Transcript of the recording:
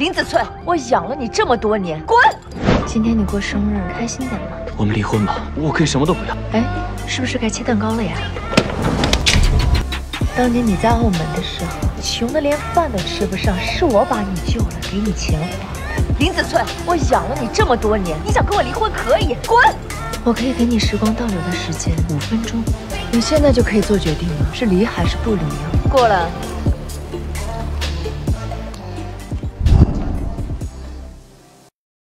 林子翠，我养了你这么多年，滚！今天你过生日，开心点吗？我们离婚吧，我可以什么都不要。哎，是不是该切蛋糕了呀？当年你在澳门的时候，穷的连饭都吃不上，是我把你救了，给你钱花。林子翠，我养了你这么多年，你想跟我离婚可以，滚！我可以给你时光倒流的时间5分钟，你现在就可以做决定了，是离还是不离啊？过了。